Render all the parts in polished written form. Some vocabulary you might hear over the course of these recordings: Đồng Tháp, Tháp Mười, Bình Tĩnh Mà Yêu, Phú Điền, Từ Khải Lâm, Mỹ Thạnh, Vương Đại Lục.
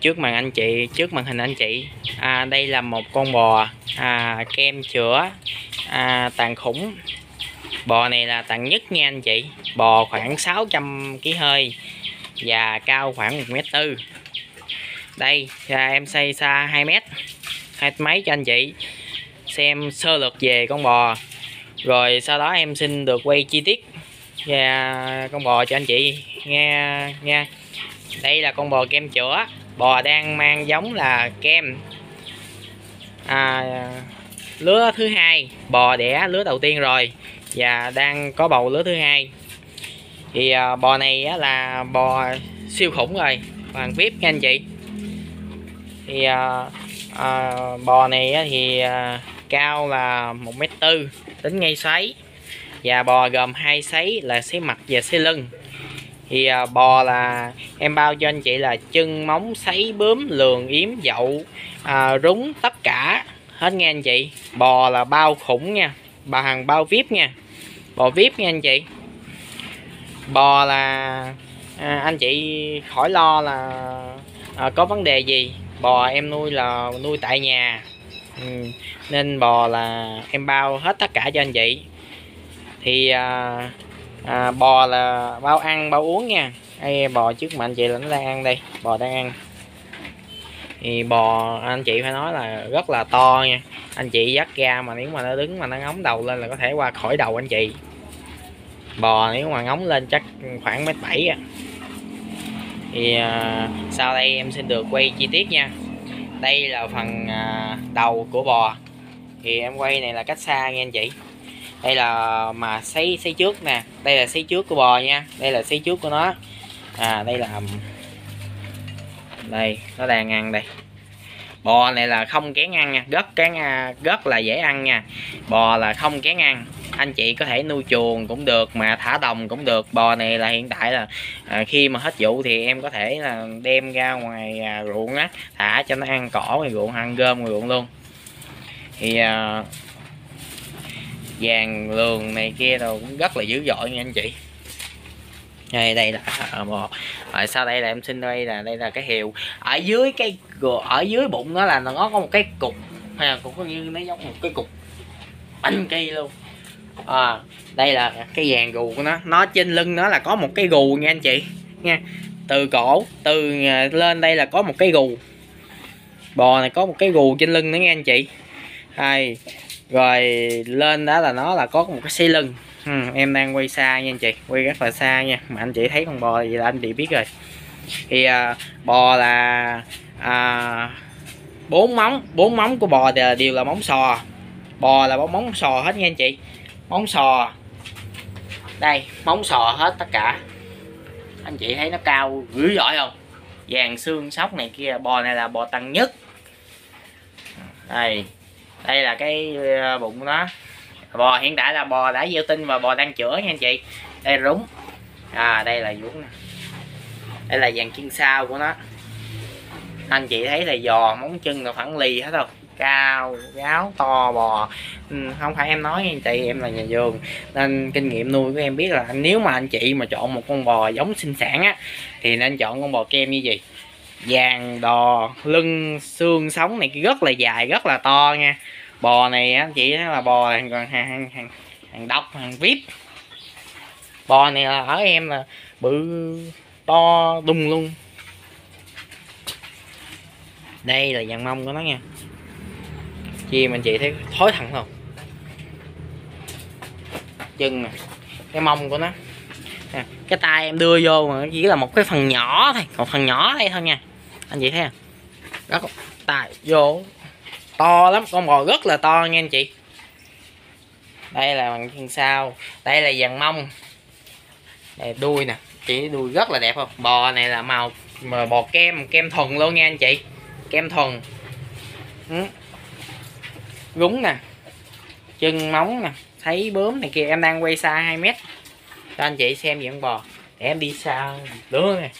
Trước màn hình anh chị, đây là một con bò kem chữa tàn khủng. Bò này là tàn nhất nha anh chị. Bò khoảng 600 kg hơi và cao khoảng 1m4. Đây em xây xa 2m, 2 mấy cho anh chị xem sơ lược về con bò, rồi sau đó em xin được quay chi tiết và con bò cho anh chị nghe. Đây là con bò kem chữa, bò đang mang giống là kem lứa thứ hai, bò đẻ lứa đầu tiên rồi và đang có bầu lứa thứ hai. Thì bò này là bò siêu khủng rồi, hoàng vip nha anh chị. Thì bò này thì cao là 1m4 tính ngay sấy, và bò gồm 2 sấy là sấy mặt và sấy lưng. Thì bò là em bao cho anh chị là chân, móng, sấy, bướm, lườn, yếm, dậu, rúng, tất cả hết nghe anh chị. Bò là bao khủng nha, bà hàng bao vip nha, bò vip nha anh chị. Bò là anh chị khỏi lo là có vấn đề gì. Bò em nuôi là nuôi tại nhà, nên bò là em bao hết tất cả cho anh chị. Thì bò là bao ăn bao uống nha. Đây, bò trước mặt anh chị là nó đang ăn đây, bò đang ăn. Thì bò anh chị phải nói là rất là to nha. Anh chị dắt ra mà nếu mà nó đứng mà nó ngóng đầu lên là có thể qua khỏi đầu anh chị. Bò nếu mà ngóng lên chắc khoảng 1m7 à. Thì sau đây em xin được quay chi tiết nha. Đây là phần đầu của bò. Thì em quay này là cách xa nha anh chị. Đây là mà sấy trước nè, đây là sấy trước của bò nha, đây là sấy trước của nó. Đây là đây nó đang ăn đây. Bò này là không kén ăn nha, rất là dễ ăn nha. Bò là không kén ăn, anh chị có thể nuôi chuồng cũng được mà thả đồng cũng được. Bò này là hiện tại là khi mà hết vụ thì em có thể là đem ra ngoài ruộng á, thả cho nó ăn cỏ ngoài ruộng, ăn gom ngoài ruộng luôn. Thì vàng lường này kia đâu cũng rất là dữ dội nha anh chị. Đây là bò. Rồi sau đây là em xin đây là cái hiệu. Ở dưới bụng nó là nó có một cái cục, cũng có như nó giống một cái cục banh cây luôn. Đây là cái vàng gù của nó. Nó trên lưng nó là có một cái gù nha anh chị nha. Từ cổ từ lên đây là có một cái gù. Bò này có một cái gù trên lưng nữa nha anh chị. Đây. Rồi lên đó là nó là có một cái sấy lưng. Em đang quay xa nha anh chị, quay rất là xa nha, mà anh chị thấy con bò vậy là anh chị biết rồi. Thì bò là 4 móng của bò đều là móng sò. Bò là móng sò hết nha anh chị, móng sò đây, móng sò hết tất cả. Anh chị thấy nó cao dữ dội không, vàng xương sóc này kia. Bò này là bò tăng nhất. Đây là cái bụng của nó. Bò hiện tại là bò đã gieo tinh và bò đang chữa nha anh chị. Đây là rúng, đây là vuông nè, đây là dàn chân sau của nó. Anh chị thấy là giò móng chân là phẳng lì hết không, cao ráo to bò. Không phải em nói nha anh chị, em là nhà vườn nên kinh nghiệm nuôi của em biết là nếu mà anh chị mà chọn một con bò giống sinh sản á thì nên chọn con bò kem như gì, vàng đò lưng xương sống này rất là dài, rất là to nha. Bò này á chị thấy là bò này còn hàng độc, hàng vip. Bò này là ở em là bự to đùng luôn. Đây là dàn mông của nó nha. Chị mình chị thấy thối thẳng không, chân nè, cái mông của nó. Cái tay em đưa vô mà chỉ là một cái phần nhỏ thôi, còn phần nhỏ đây thôi nha. Anh chị thấy không? Đó, tay vô to lắm, con bò rất là to nha anh chị. Đây là bằng chân sau, đây là dàn mông. Đây đuôi nè, chị đuôi rất là đẹp không? Bò này là màu mà bò kem, kem thuần luôn nha anh chị. Kem thuần. Rúng nè. Chân móng nè, thấy bướm này kia. Em đang quay xa 2m cho anh chị xem dạng bò. Để em đi xa đứa nè.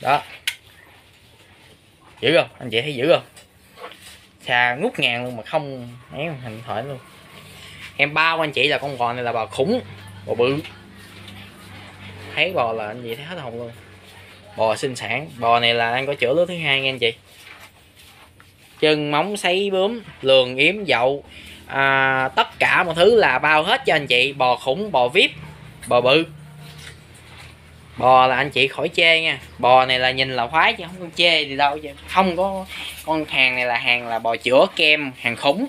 Đó. Dữ không? Anh chị thấy dữ không? Xa ngút ngàn luôn mà không mấy hình thoại luôn. Em bao anh chị là con bò này là bò khủng, bò bự. Thấy bò là anh chị thấy hết hồn luôn. bò sinh sản. Bò này là đang có chữa lứa thứ hai nha anh chị. Chân móng sấy bướm, lường yếm dậu, tất cả mọi thứ là bao hết cho anh chị. Bò khủng, bò vip, bò bự. Bò là anh chị khỏi chê nha. Bò này là nhìn là khoái chứ không có chê gì đâu. Không có. Con hàng là bò chữa kem, hàng khủng.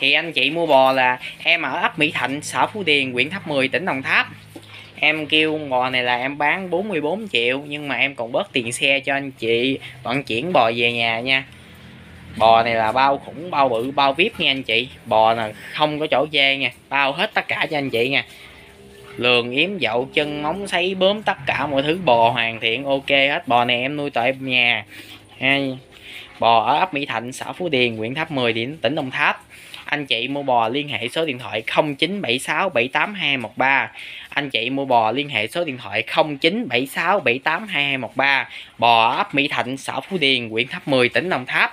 Thì anh chị mua bò là em ở ấp Mỹ Thạnh, xã Phú Điền, huyện Tháp Mười, tỉnh Đồng Tháp. Em kêu bò này là em bán 44 triệu. Nhưng mà em còn bớt tiền xe cho anh chị vận chuyển bò về nhà nha. Bò này là bao khủng, bao bự, bao vip nha anh chị. Bò là không có chỗ chê nha. Bao hết tất cả cho anh chị nha. Lường yếm dậu, chân móng sấy bướm, tất cả mọi thứ bò hoàn thiện ok hết. Bò này em nuôi tại nhà. Bò ở ấp Mỹ Thạnh, xã Phú Điền, huyện Tháp Mười, tỉnh Đồng Tháp. Anh chị mua bò liên hệ số điện thoại 0976 78213. Anh chị mua bò liên hệ số điện thoại 0976 78213. Bò ấp Mỹ Thạnh, xã Phú Điền, huyện Tháp Mười, tỉnh Đồng Tháp.